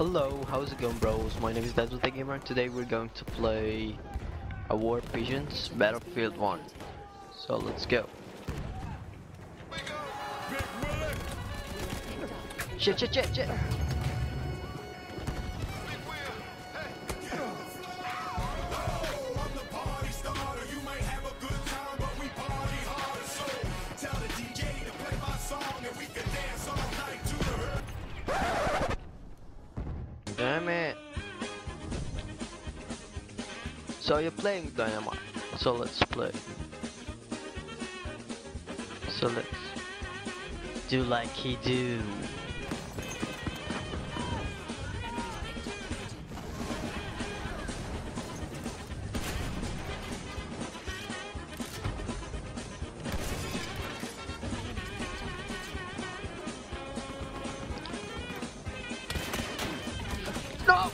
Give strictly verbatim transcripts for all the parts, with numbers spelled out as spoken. Hello, how's it going, bros? My name is Dado TheGamer. Today we're going to play a War Pigeons Battlefield one. So let's go. Shit, shit, shit, shit. Damn it. So you're playing Dynamite. So let's play. So let's do like he do. No!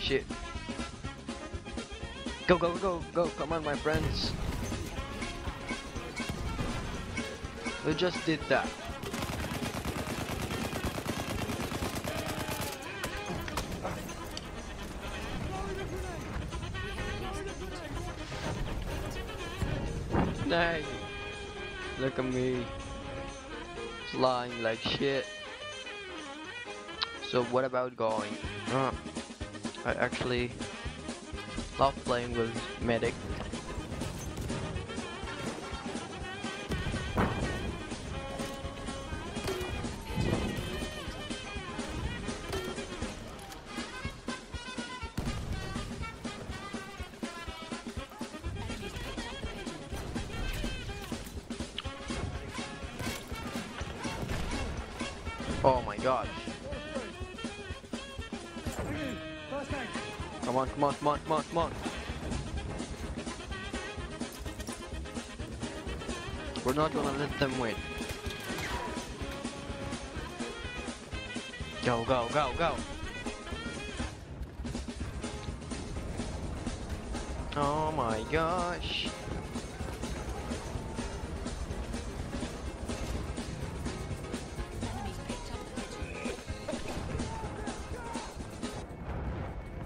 Shit. Go, go, go, go. Come on, my friends. Who just did that? Dang. Look at me. Lying like shit. So what about going? Uh, I actually love playing with medic. Oh my gosh. Come on, come on, come on, come on, come on. We're not gonna let them win. Go, go, go, go. Oh my gosh.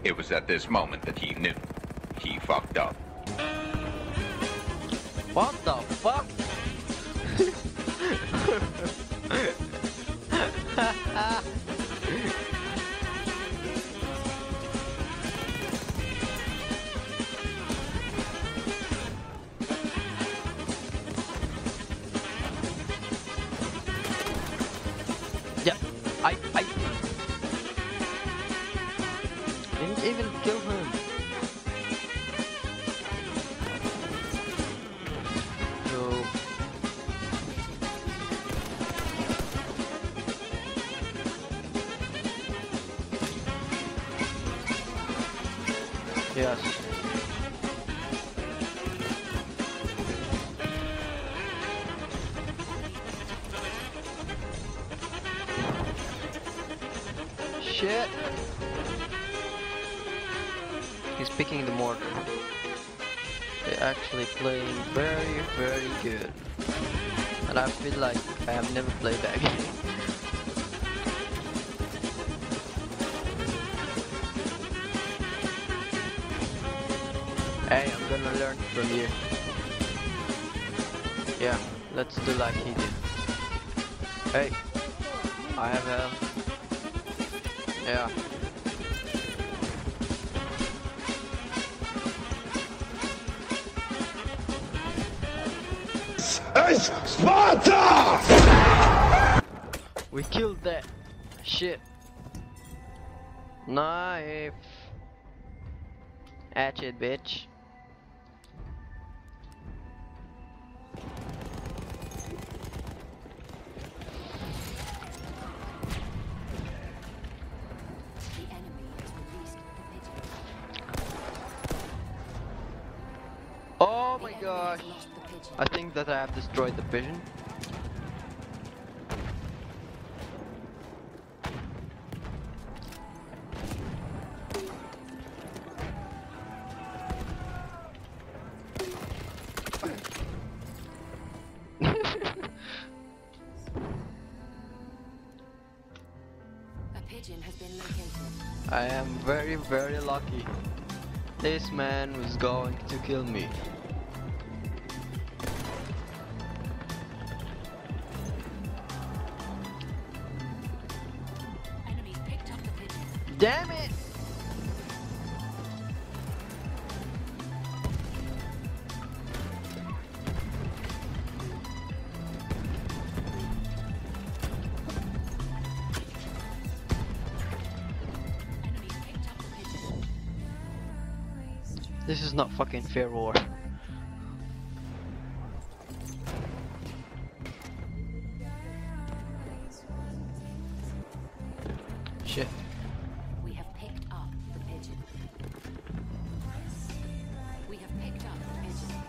It was at this moment that he knew. He fucked up. What the fuck? Yeah, I, I... didn't even kill him. No. Yes. Shit. He's picking the mortar. They're actually playing very, very good. And I feel like I have never played that game. Hey, I'm gonna learn from you. Yeah, let's do like he did. Hey, I have health. Yeah. Sparta! We killed that shit. Knife. Hatchet, bitch. Oh my gosh. I think that I have destroyed the pigeon. pigeon has been located. I am very, very lucky. This man was going to kill me. Enemies picked up the pigeon. Damn it! This is not fucking fair war. Shit. We have picked up the pigeon. We have picked up the pigeon.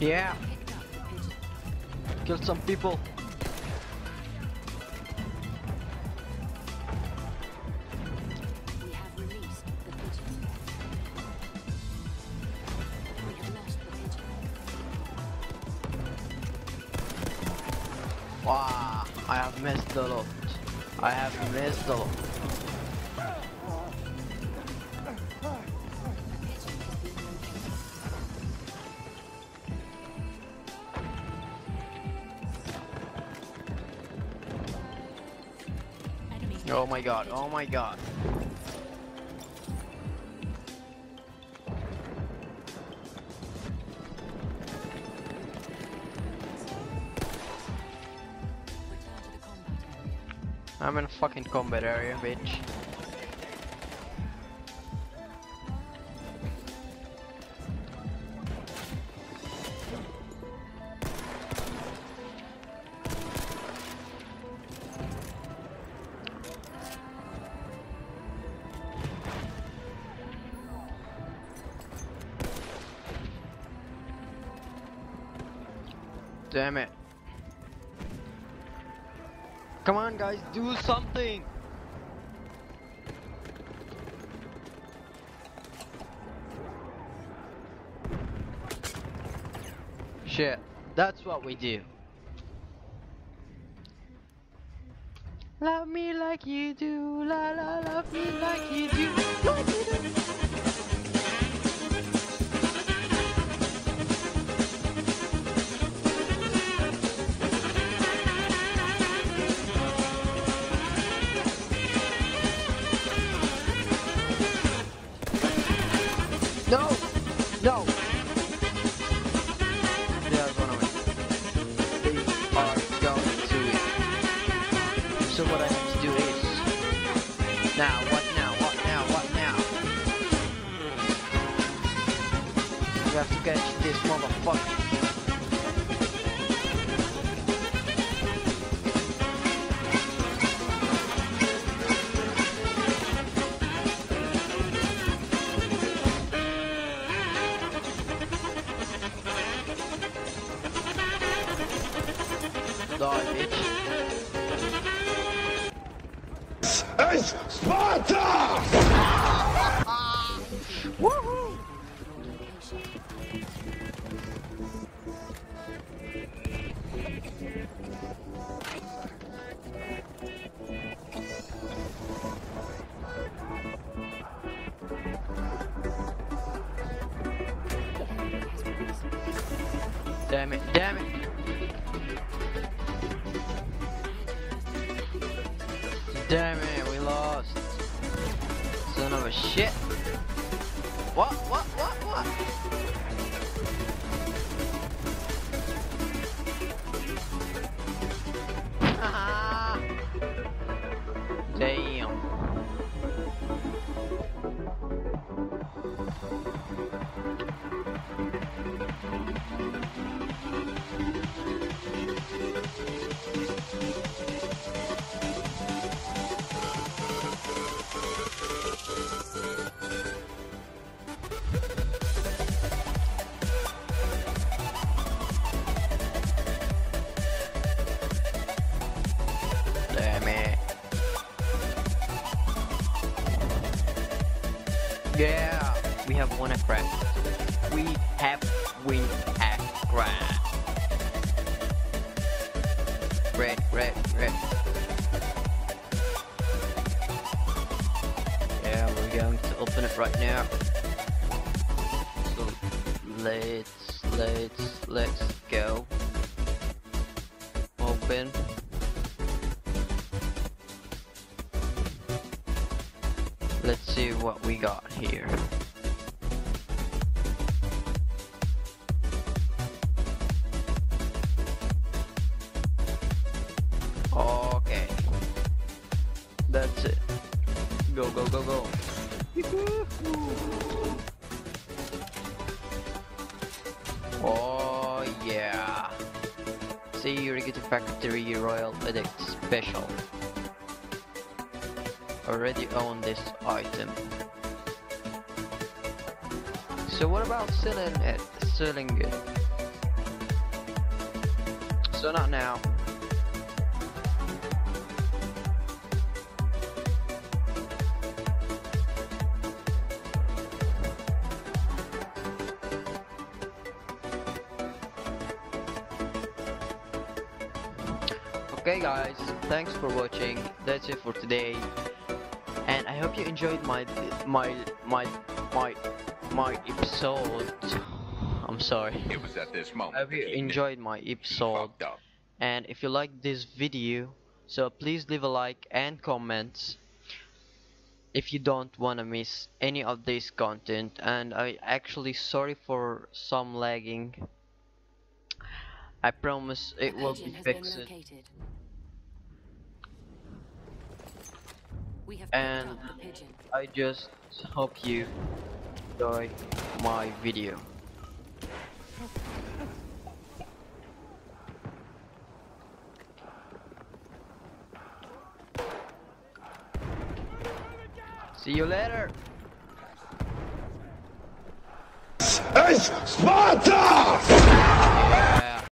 Yeah, killed some people. We have released the pigeon. We have lost the pigeon. Wow, I have missed a lot. I have missed a lot. Oh my god, oh my god. I'm in a fucking combat area, bitch. Damn it. Come on guys, do something. Shit, that's what we do. Love me like you do, la la, love me like you do, like you do. No! No! They are gonna win. They are going to win. So what I have to do is... Now, what now, what now, what now? We have to catch this motherfucker. It's Sparta! Woohoo! Damn it, damn it! Damn it, we lost. Son of a shit. What, what, what, what? Damn. Yeah, we have won a crash. We have win a crash. Red, red, red. Yeah, we're going to open it right now. So let's, let's, let's go. Open. Let's see what we got here. Okay. That's it. Go, go, go, go. Oh, yeah. See, you're going to Factory Royal Edict Special. Already own this item. So what about selling it? Selling it? So not now. Okay guys, thanks for watching. That's it for today. And I hope you enjoyed my my my my my episode. I'm sorry. It was at this moment. I hope you enjoyed my episode. And if you like this video, so please leave a like and comments. If you don't wanna miss any of this content, and I actually sorry for some lagging. I promise it will be fixed. And I just hope you enjoy my video. See you later. It's Sparta!